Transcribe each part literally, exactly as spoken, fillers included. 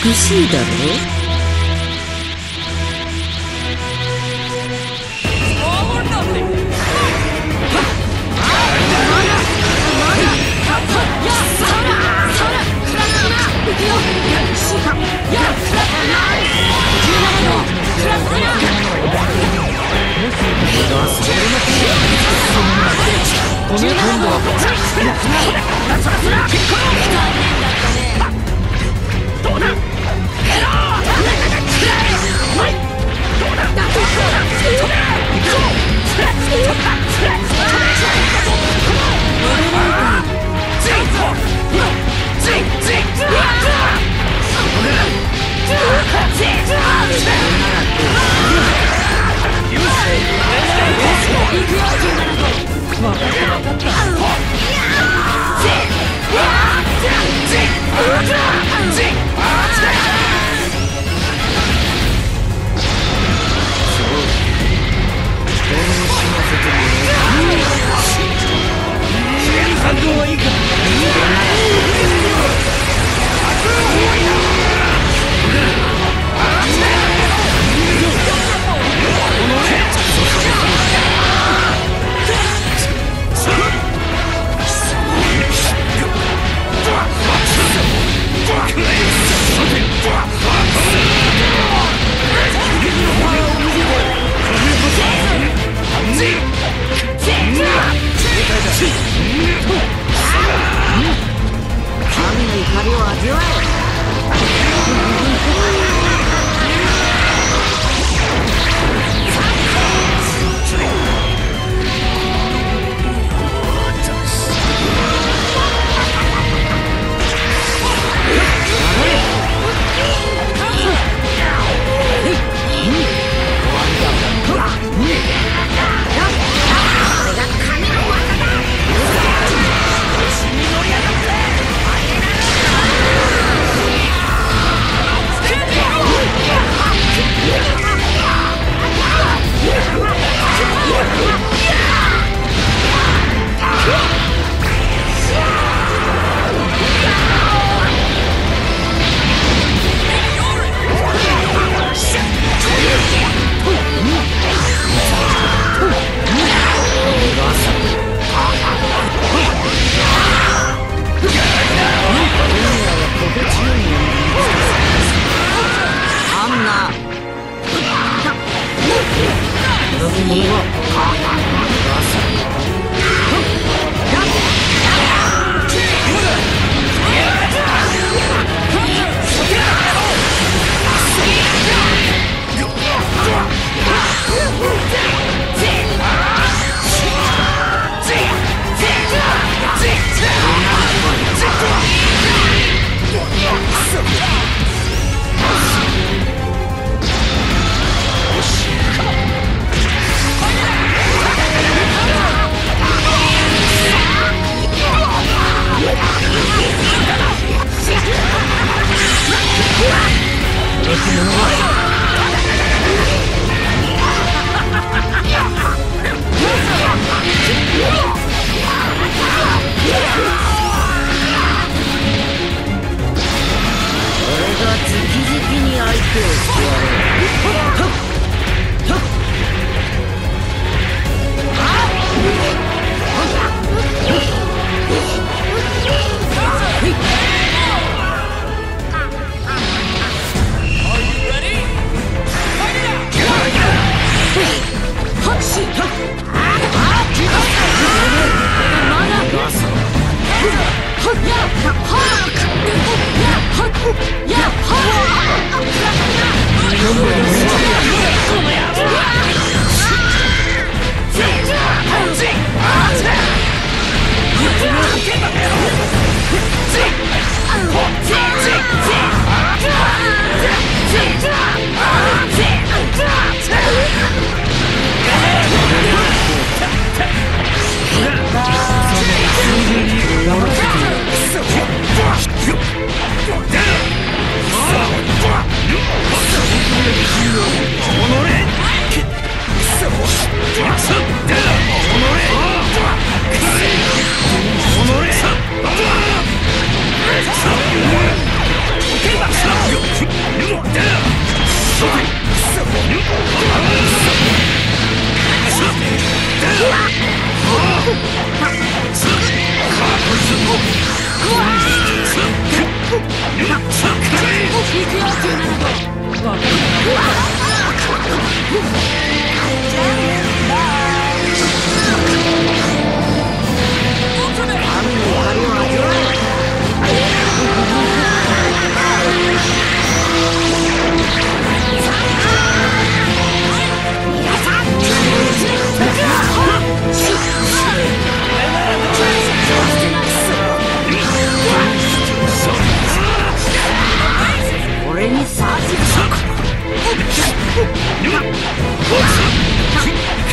美しいだろう。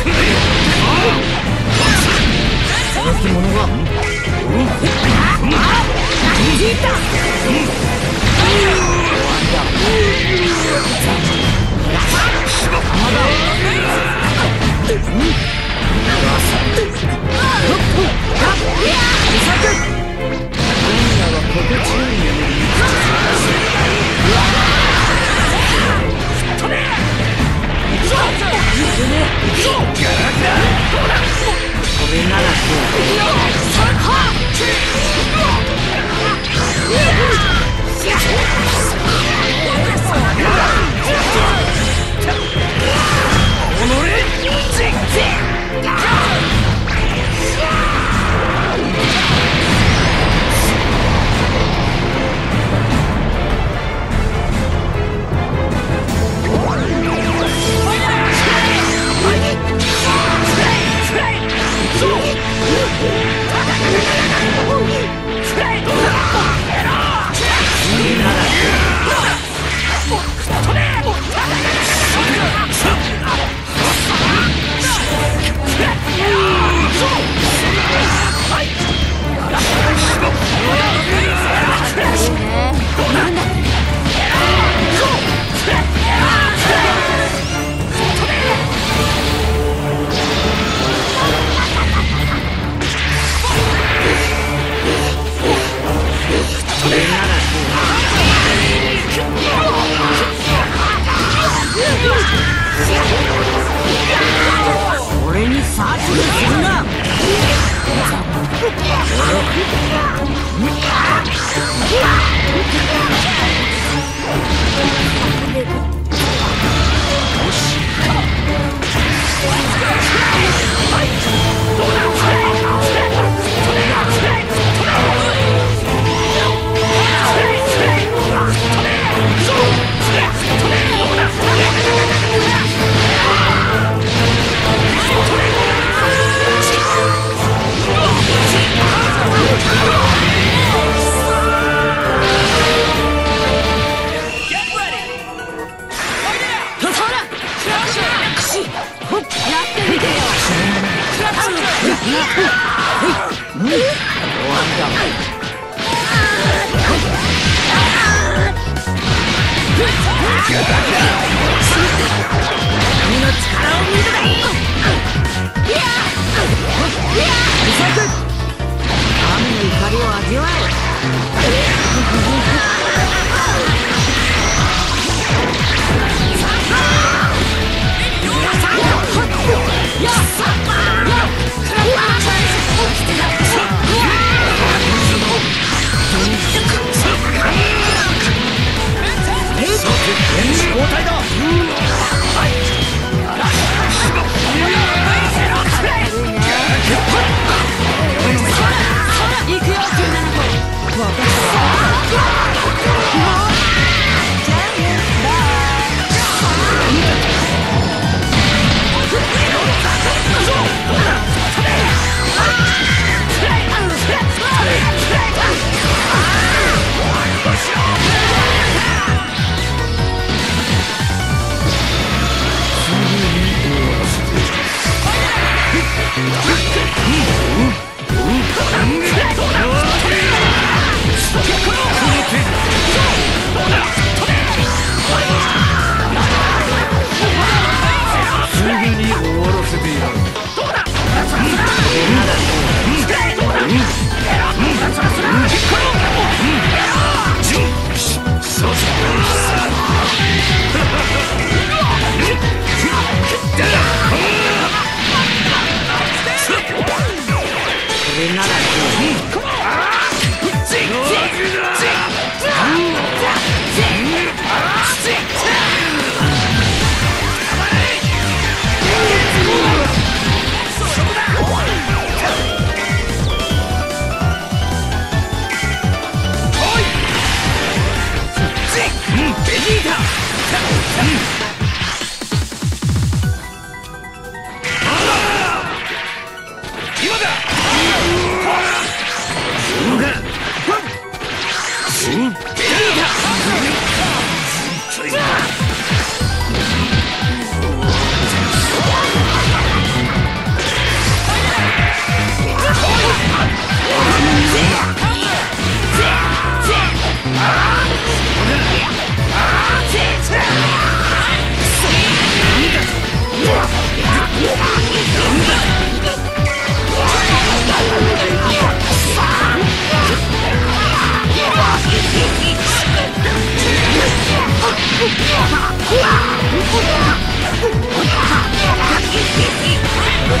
今だ！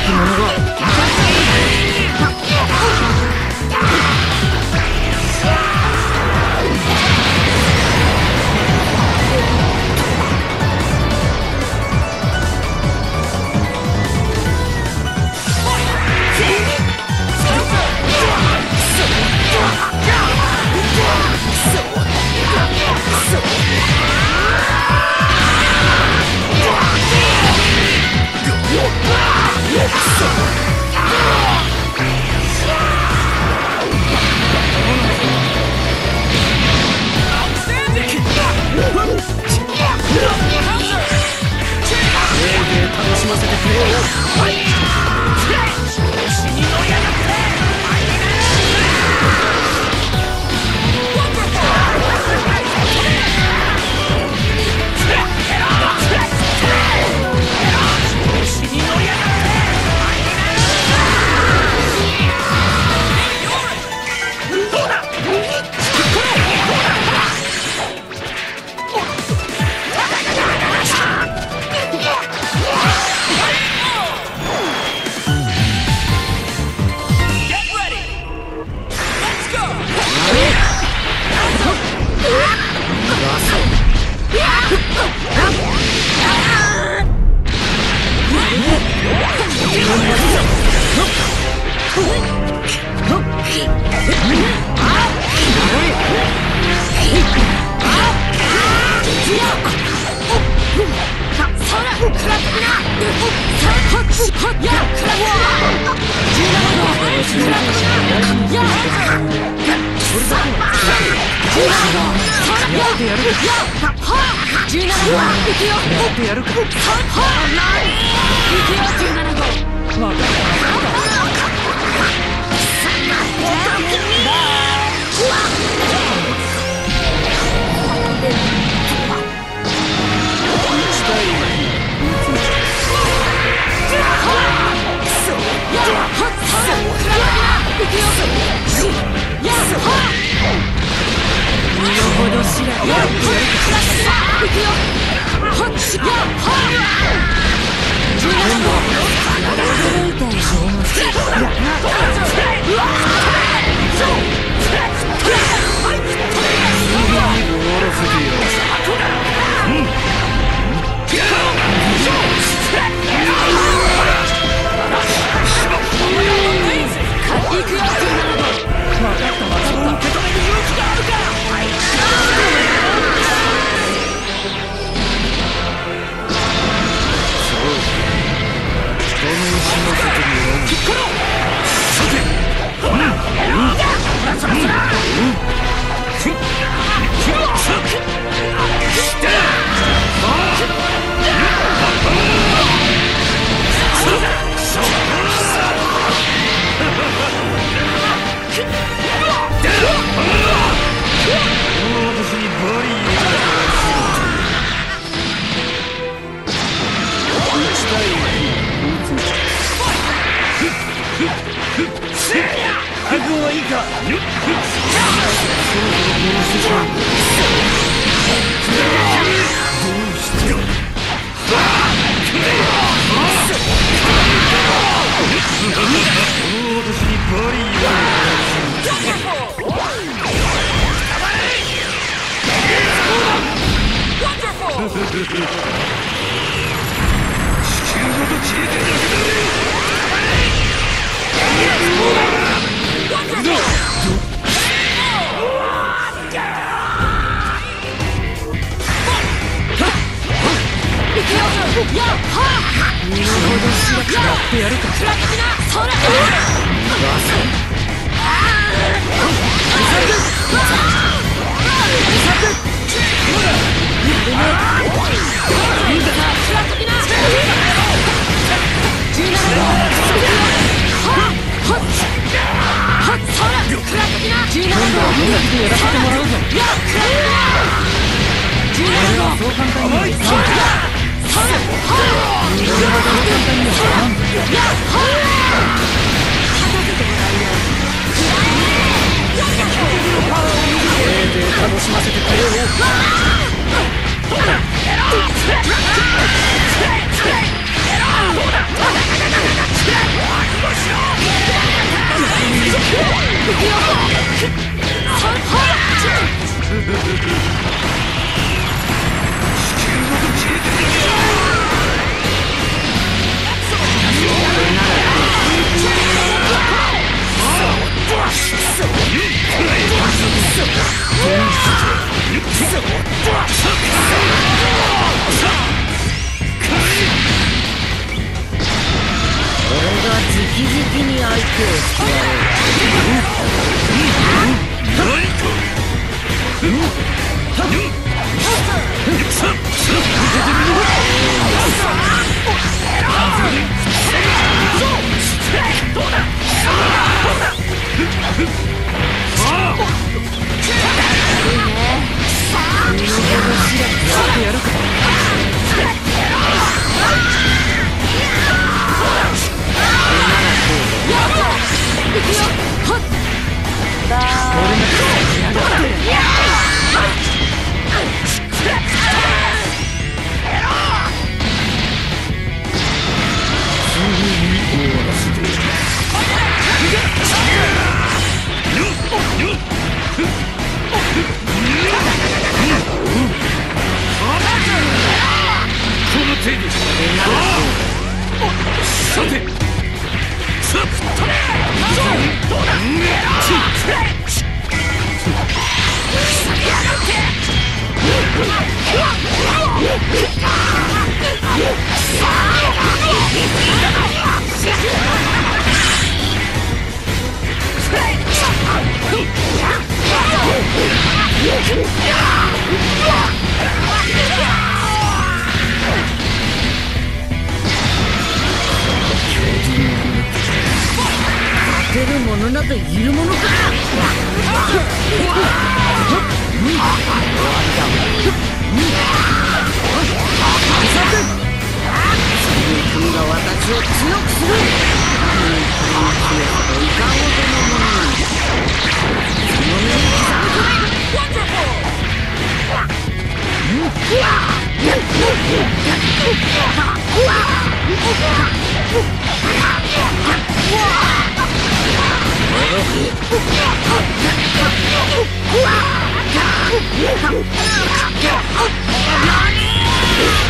き者が何